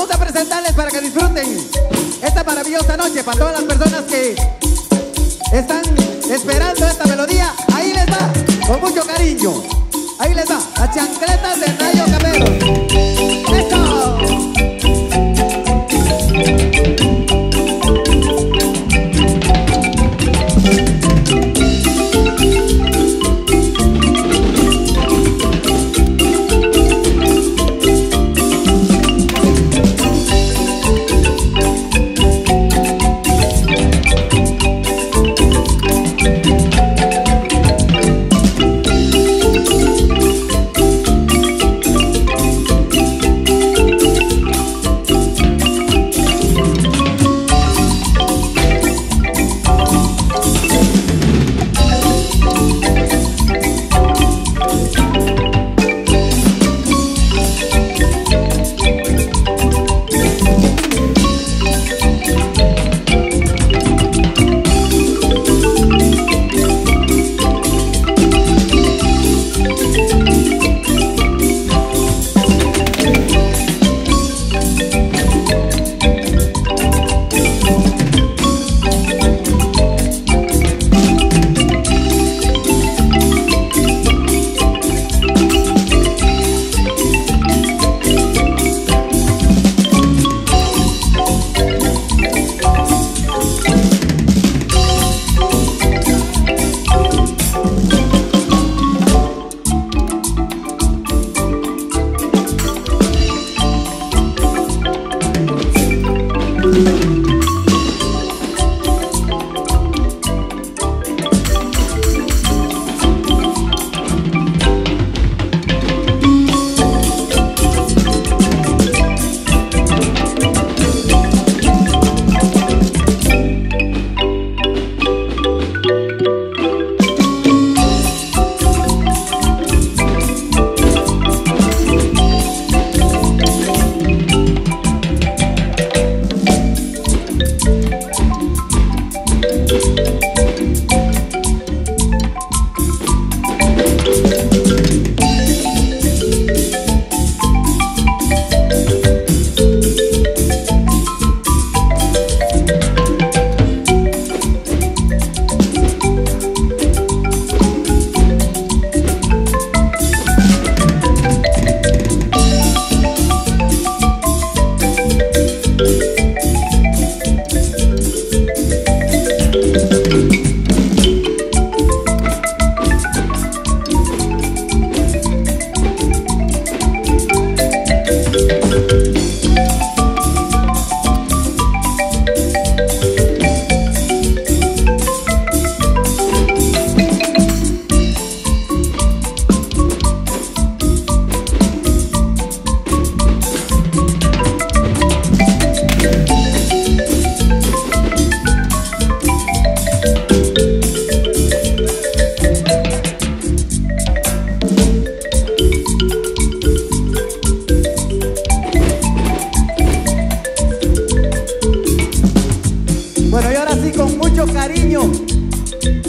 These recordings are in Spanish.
vamos a presentarles para que disfruten esta maravillosa noche. Para todas las personas que están esperando esta melodía, ahí les va, con mucho cariño. Ahí les va, Las Chancletas de Nayo Capero. ¡Eso!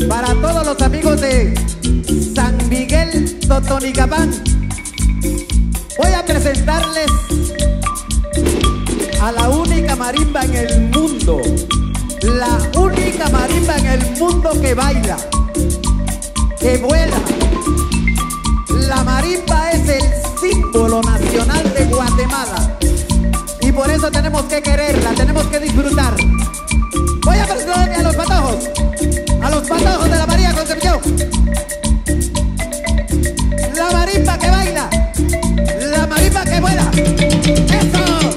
Para todos los amigos de San Miguel Totonicapán, voy a presentarles a la única marimba en el mundo, la única marimba en el mundo que baila, que vuela. La marimba es el símbolo nacional de Guatemala y por eso tenemos que quererla, tenemos que disfrutar. Voy a presentarle a los patojos. A los patojos de la María Concepción. La marimba que baila. La marimba que vuela. ¡Eso!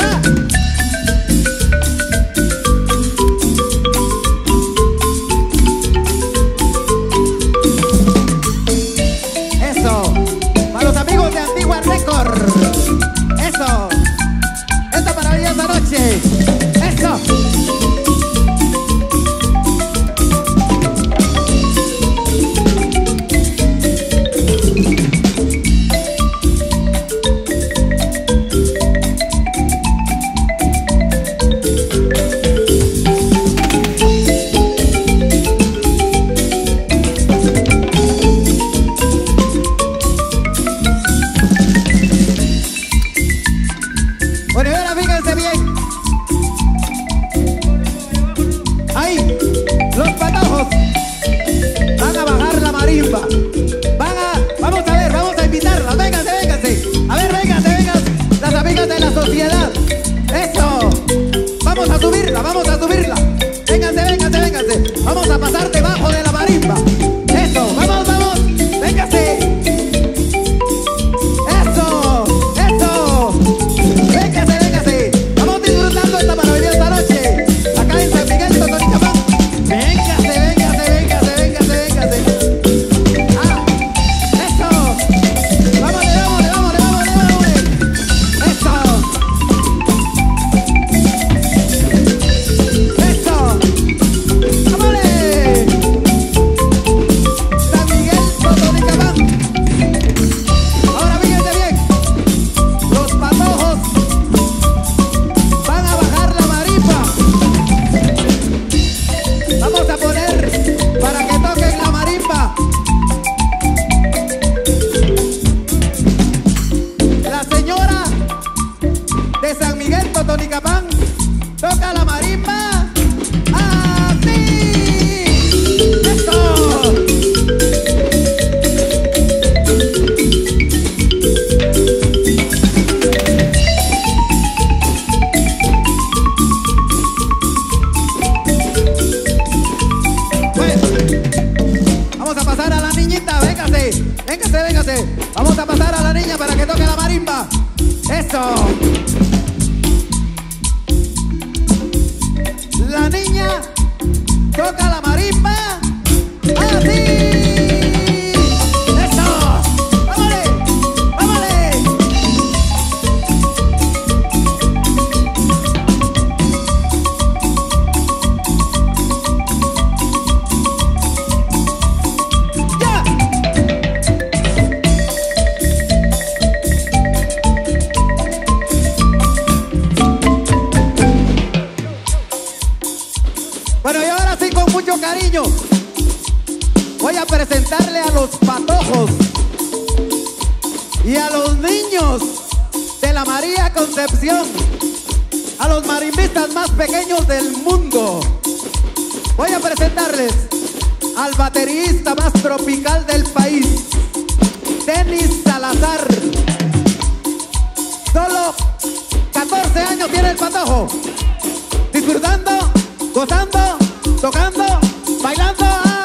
¡Ah! ¡Eso! Véngase, véngase. Vamos a pasar a la niña para que toque la marimba. Eso. La niña toca la marimba. Así. Cariño, voy a presentarle a los patojos y a los niños de la María Concepción, a los marimbistas más pequeños del mundo. Voy a presentarles al baterista más tropical del país, Denis Salazar. Solo 14 años tiene el patojo, disfrutando, gozando, tocando, bailando así.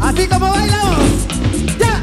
Así como bailamos, ya.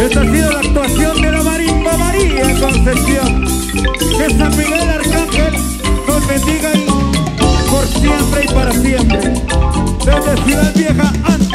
Esta ha sido la actuación de la marimba María Concepción. Que San Miguel Arcángel nos bendiga y por siempre y para siempre. Desde Ciudad Vieja, Antigua.